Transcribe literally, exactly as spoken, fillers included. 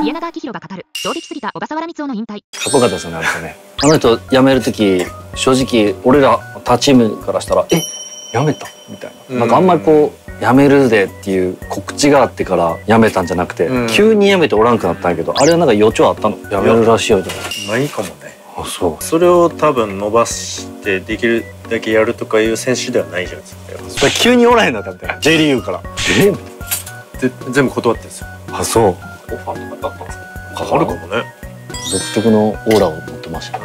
家長明宏が語る衝撃すぎた小笠原光雄の引退。かっこよかったですよね、あれとね。あの人辞める時、正直俺ら他チームからしたらえ辞めたみたいな、なんかあんまりこう辞めるでっていう告知があってから辞めたんじゃなくて、急に辞めておらんくなったんやけど、あれはなんか予兆あったの、辞めるらしいよとかないかもね。あ、そう。それを多分伸ばしてできるだけやるとかいう選手ではないじゃないですか。急におらへんなったみたいな、 J リーグからえで全部断ってるんですよ。あ、そう。オファーとかだったんですか。かかるかもね。独特のオーラを持ってました。